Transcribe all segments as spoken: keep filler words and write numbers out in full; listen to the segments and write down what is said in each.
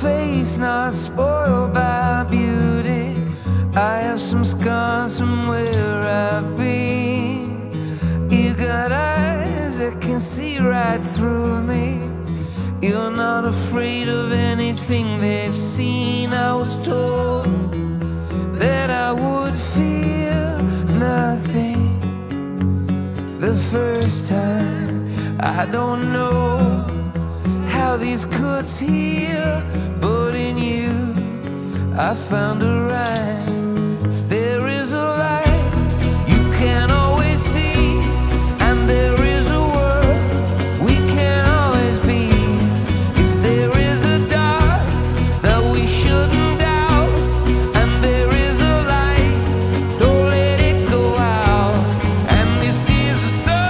Face not spoiled by beauty. I have some scars from where I've been. You got eyes that can see right through me. You're not afraid of anything they've seen. I was told that I would feel nothing the first time. I don't know how these cuts heal, but in you I found a rhyme. If there is a light you can always see, and there is a world we can always be. If there is a dark that we shouldn't doubt, and there is a light, don't let it go out. And this is a sun.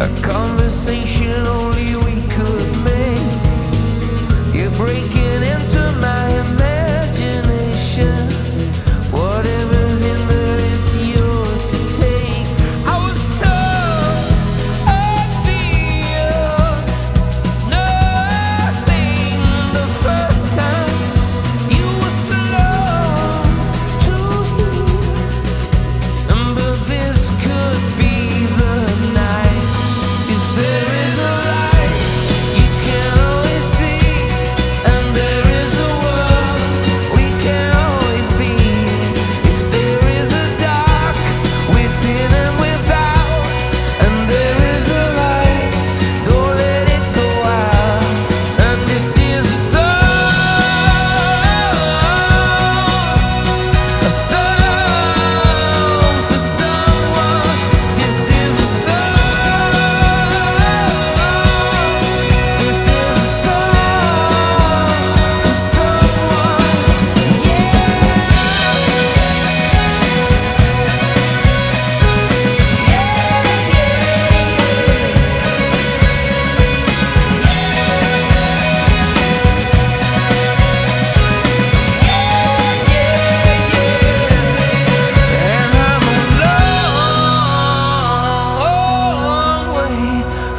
A conversation only we could make. You're breaking into my imagination. Whatever's in there, it's yours to take. I was told I feel nothing the first time. You were slow to heal, but this could be.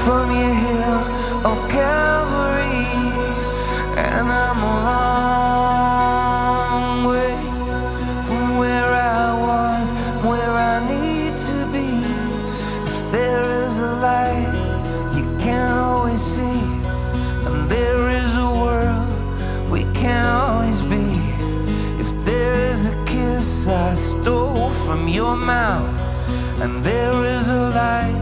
From your hill of Calvary, and I'm a long way from where I was, where I need to be. If there is a light you can always see, and there is a world we can always be. If there is a kiss I stole from your mouth, and there is a light